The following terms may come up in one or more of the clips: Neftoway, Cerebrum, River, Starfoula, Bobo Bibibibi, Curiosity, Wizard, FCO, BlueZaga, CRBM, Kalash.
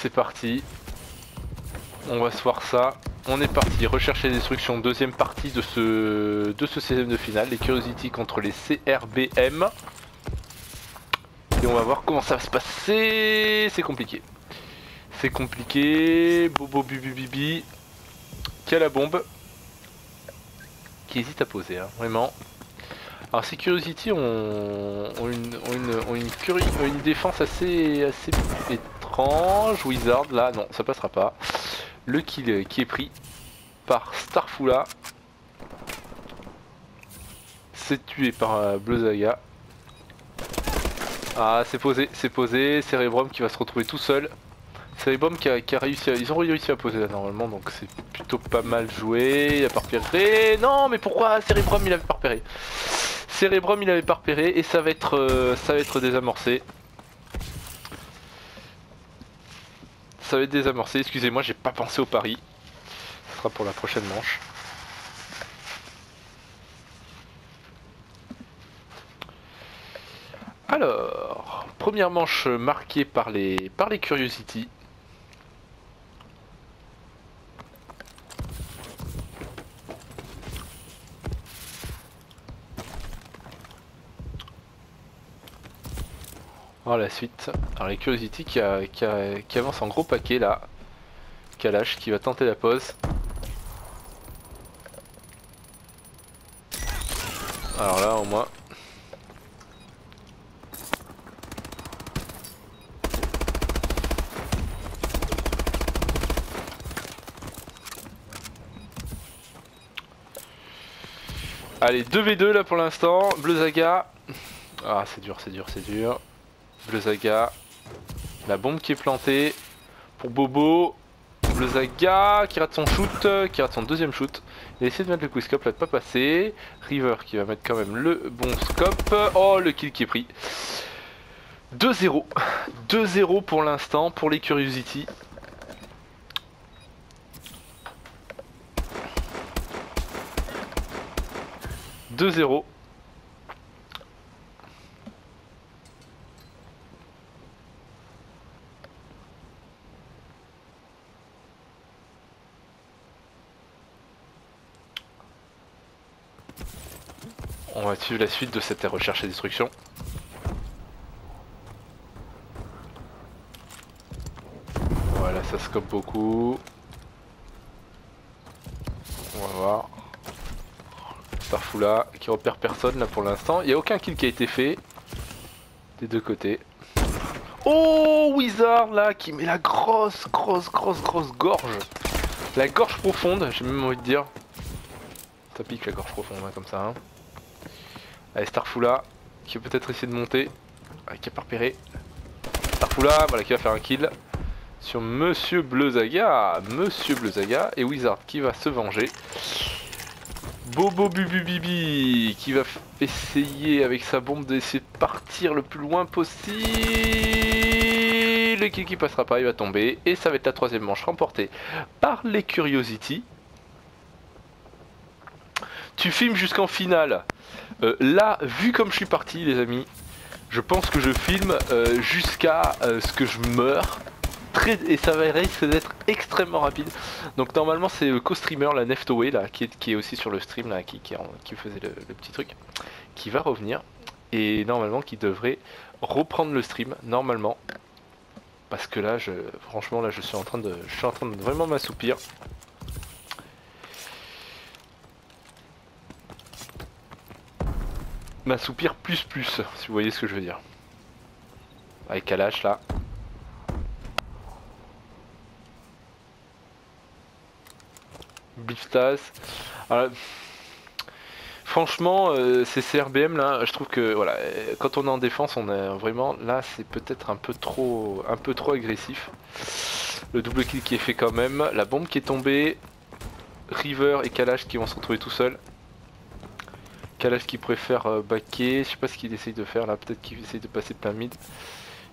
c'est parti. On va se voir ça. On est parti, recherche et destruction, deuxième partie de ce 16ème de finale, les Curiosity contre les CRBM. Et on va voir comment ça va se passer. C'est compliqué. C'est compliqué. Bobo Bibibibi qui a la bombe. Qui hésite à poser, hein, vraiment. Alors ces Curiosity ont une défense assez étrange. Wizard là, non, ça passera pas. Le kill qui est pris par Starfoula. C'est tué par BlueZaga. Ah, c'est posé. Cerebrum qui va se retrouver tout seul. Cerebrum qui a réussi à... Ils ont réussi à poser là normalement, donc c'est plutôt pas mal joué. Il a pas repéré. Non, mais pourquoi Cerebrum il avait pas repéré. Cerebrum il avait pas repéré et ça va être désamorcé. Ça va être désamorcé, excusez-moi, j'ai pas pensé au pari. Ce sera pour la prochaine manche. Alors, première manche marquée par les Curiosity. Voilà la suite. Alors les Curiosity qui avance en gros paquet là. Kalash qui va tenter la pause. Alors là au moins. Allez 2v2 là pour l'instant. BlueZaga. Ah c'est dur. BlueZaga, la bombe qui est plantée pour Bobo. BlueZaga qui rate son shoot, qui rate son deuxième shoot. Il a essayé de mettre le quick scope, là de pas passer. River qui va mettre quand même le bon scope. Oh le kill qui est pris. 2-0. 2-0 pour l'instant pour les Curiosity. On va suivre la suite de cette recherche et destruction. Voilà, ça scope beaucoup. On va voir. Starfoula qui repère personne là pour l'instant. Il n'y a aucun kill qui a été fait des deux côtés. Oh Wizard là qui met la grosse gorge. La gorge profonde, j'ai même envie de dire. Ça pique la gorge profonde hein, comme ça. Hein. Allez Starfoula qui va peut-être essayer de monter, qui a pas repéré. Starfoula voilà qui va faire un kill sur Monsieur BlueZaga et Wizard qui va se venger. Bobo Bibibibi qui va essayer avec sa bombe d'essayer de partir le plus loin possible. Le kill qui passera pas, il va tomber et ça va être la troisième manche remportée par les Curiosity. Tu filmes jusqu'en finale. Là, vu comme je suis parti, les amis, je pense que je filme jusqu'à ce que je meure. Et ça va risquer d'être extrêmement rapide. Donc normalement, c'est le co-streamer, la Neftoway, là, qui est aussi sur le stream, là, qui faisait le petit truc, qui va revenir. Et normalement, qui devrait reprendre le stream, normalement. Parce que là, franchement, là, je suis en train de vraiment m'assoupir. M'assoupir plus si vous voyez ce que je veux dire. Avec Kalash là. Bliftas. Alors, franchement ces CRBM là, je trouve que voilà, quand on est en défense, on est vraiment là, c'est peut-être un peu trop agressif. Le double kill qui est fait quand même, la bombe qui est tombée, River et Kalash qui vont se retrouver tout seuls. Kalash qui préfère backer, je sais pas ce qu'il essaye de faire là, peut-être qu'il essaye de passer plein mid.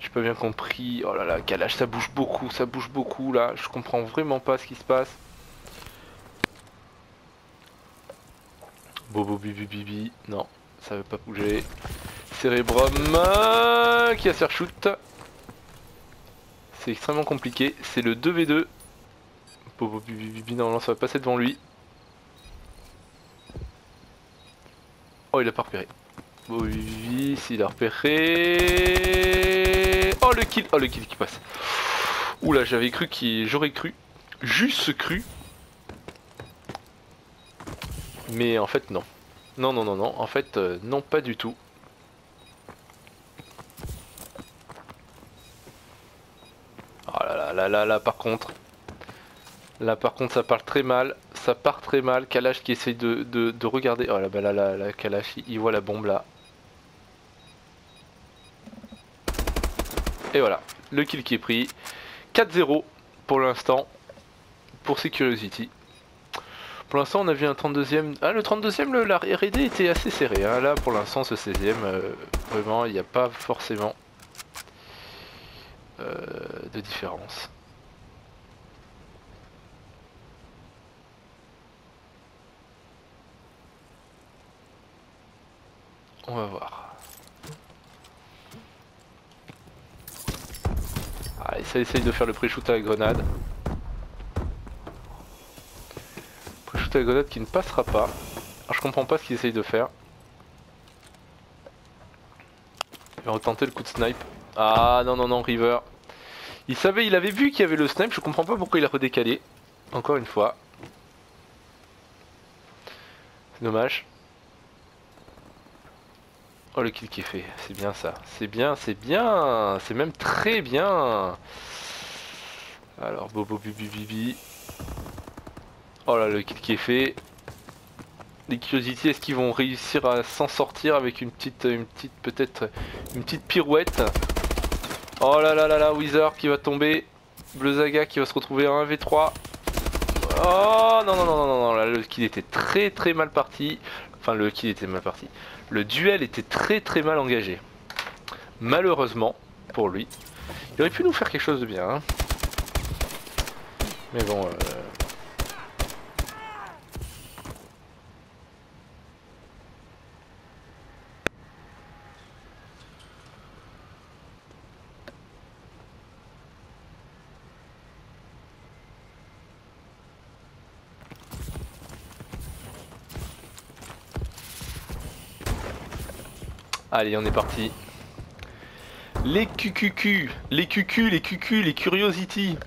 J'ai pas bien compris. Oh là là, Kalash ça bouge beaucoup là, je comprends vraiment pas ce qui se passe. Bobo Bibibibi, non, ça veut pas bouger. Cerebrum qui a se faire shoot. C'est extrêmement compliqué. C'est le 2v2. Bobo Bibibibi, normalement ça va passer devant lui. Oh, il a pas repéré. Bobo Bibibibi, s'il a repéré. Oh, le kill. Oh, le kill qui passe. Oula, j'avais cru qu'il... J'aurais cru. Juste cru. Mais en fait, non. Non, non, non, non. En fait, non, pas du tout. Oh là là là là là, par contre. Là, par contre, ça part très mal. Ça part très mal. Kalash qui essaye de regarder. Oh là bah là là, là Kalash, il voit la bombe là. Et voilà. Le kill qui est pris. 4-0 pour l'instant. Pour ces Curiosity. Pour l'instant on a vu un 32ème. Ah le 32ème, la R&D était assez serré hein. Là pour l'instant ce 16ème vraiment il n'y a pas forcément de différence. On va voir. Allez, ça essaye de faire le pré-shoot à la grenade. La grenade qui ne passera pas. Alors, je comprends pas ce qu'il essaye de faire. Il va retenter le coup de snipe. Ah non non non, River. Il savait, il avait vu qu'il y avait le snipe. Je comprends pas pourquoi il a redécalé. Encore une fois. C'est dommage. Oh le kill qui est fait. C'est bien ça. C'est bien, c'est bien. C'est même très bien. Alors Bobo Bibibibi. Oh là le kill qui est fait. Les Curiosity, est-ce qu'ils vont réussir à s'en sortir avec une petite pirouette. Oh là là là là, Wizard qui va tomber. BlueZaga qui va se retrouver à 1v3. Oh non non non non non, là le kill était très très mal parti. Enfin le kill était mal parti. Le duel était très très mal engagé. Malheureusement pour lui. Il aurait pu nous faire quelque chose de bien. Hein. Mais bon... Allez, on est parti. Les QQQ, les QQ, les QQ, les Curiosity.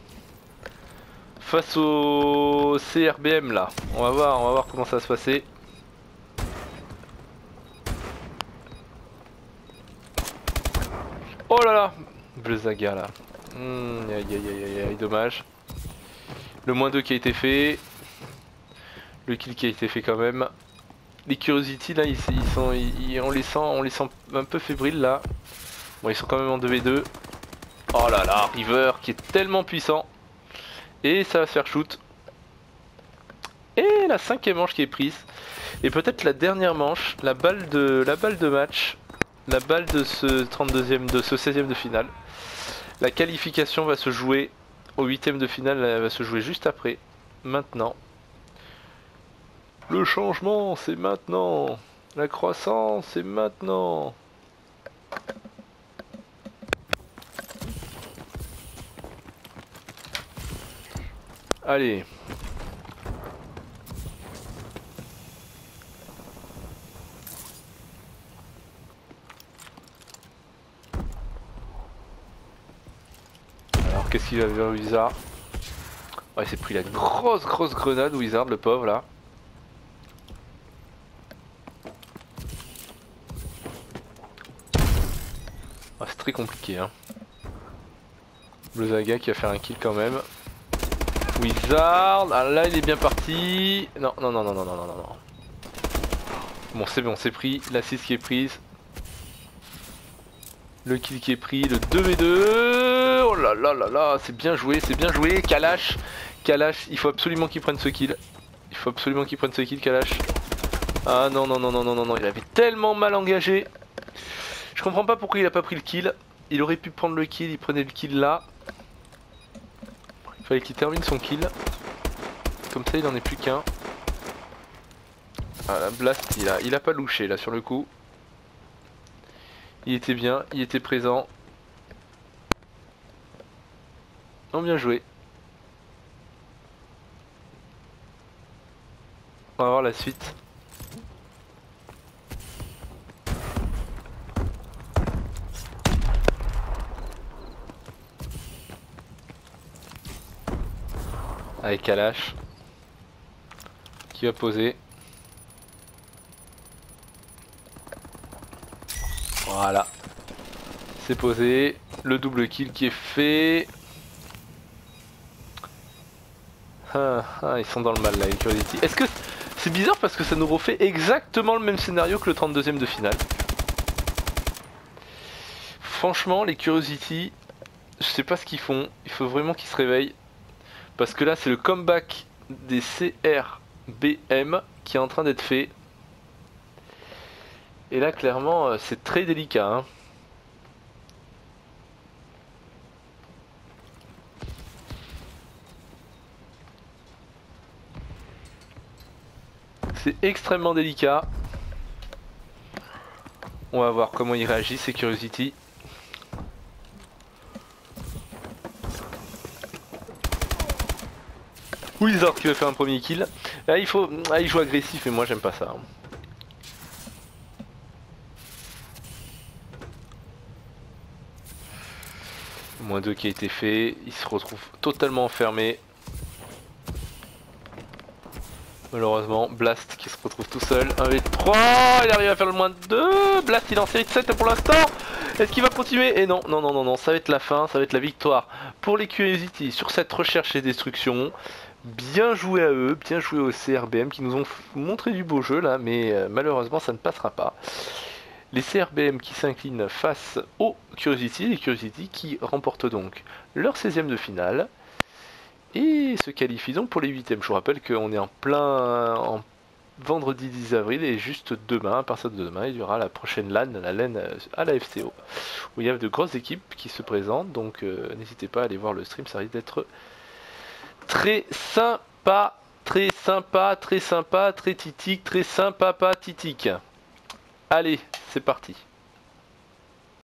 Face au CRBM là. On va voir comment ça va se passer. Oh là là, BlueZaga là. Aïe aïe aïe aïe, dommage. Le moins 2 qui a été fait. Le kill qui a été fait quand même. Les Curiosity là, on les sent un peu fébriles là. Bon, ils sont quand même en 2v2. Oh là là, River qui est tellement puissant. Et ça va se faire shoot. Et la 5ème manche qui est prise. Et peut-être la dernière manche, la balle de match, la balle de ce 32ème, de ce 16ème de finale. La qualification va se jouer au 8ème de finale, elle va se jouer juste après. Maintenant. Le changement, c'est maintenant. La croissance, c'est maintenant. Allez. Alors, qu'est-ce qu'il avait un Wizard? Ouais, il s'est pris la grosse grenade, Wizard, le pauvre, là. Très compliqué hein. BlueZaga qui va faire un kill quand même. Wizard, ah, là il est bien parti. Non non non non non non non non. Bon c'est bon, c'est pris, la 6 qui est prise. Le kill qui est pris, le 2v2. Oh là là là là, c'est bien joué, c'est bien joué. Kalash, Kalash, il faut absolument qu'il prenne ce kill. Il faut absolument qu'il prenne ce kill, Kalash. Ah non non non non non non non, il avait tellement mal engagé. Je comprends pas pourquoi il a pas pris le kill. Il aurait pu prendre le kill, il prenait le kill là. Il fallait qu'il termine son kill. Comme ça il en est plus qu'un. Ah la blast il a pas louché là sur le coup. Il était bien, il était présent. Non, bien joué. On va voir la suite. Avec Kalash qui va poser. Voilà, c'est posé, le double kill qui est fait. Ils sont dans le mal là, les Curiosity. Est-ce que c'est bizarre parce que ça nous refait exactement le même scénario que le 32ème de finale. Franchement, les Curiosity, je sais pas ce qu'ils font, il faut vraiment qu'ils se réveillent. Parce que là c'est le comeback des CRBM qui est en train d'être fait. Et là clairement c'est très délicat hein. C'est extrêmement délicat. On va voir comment il réagit ces Curiosity. Wizard qui veut faire un premier kill. Là, il joue agressif et moi j'aime pas ça. Moins 2 qui a été fait. Il se retrouve totalement enfermé. Malheureusement, Blast qui se retrouve tout seul. 1v3. Il arrive à faire le moins 2. Blast il est en série de 7 pour l'instant. Est-ce qu'il va continuer? Et non, non, non, non, non. Ça va être la fin. Ça va être la victoire pour les Curiosity sur cette recherche et destruction. Bien joué à eux, bien joué au CRBM qui nous ont montré du beau jeu là, mais malheureusement ça ne passera pas. Les CRBM qui s'inclinent face aux Curiosity, les Curiosity qui remportent donc leur 16e de finale et se qualifient donc pour les 8e. Je vous rappelle qu'on est en plein en vendredi 10 avril et juste demain, à partir de demain, il y aura la prochaine LAN, la LAN à la FCO, où il y a de grosses équipes qui se présentent, donc n'hésitez pas à aller voir le stream, ça risque d'être... très sympa, très sympa, très sympa, très titique, très sympa, pas titique. Allez, c'est parti.